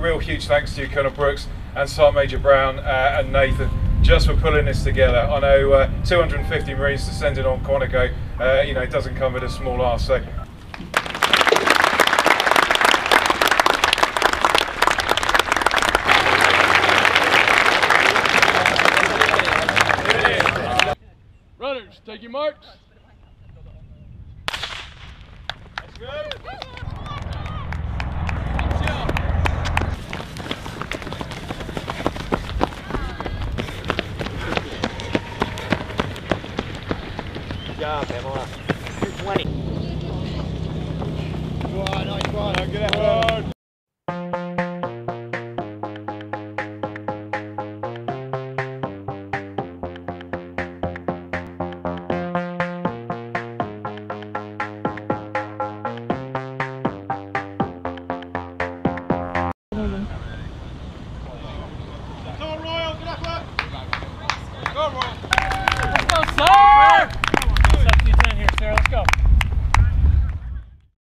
Real huge thanks to you, Colonel Brooks and Sergeant Major Brown and Nathan, just for pulling this together. I know 250 Marines descending on Quantico, you know, it doesn't come with a small arse. So. Runners, take your marks. That's good. Good job, Emma. 220. Good one, nice one. Good effort.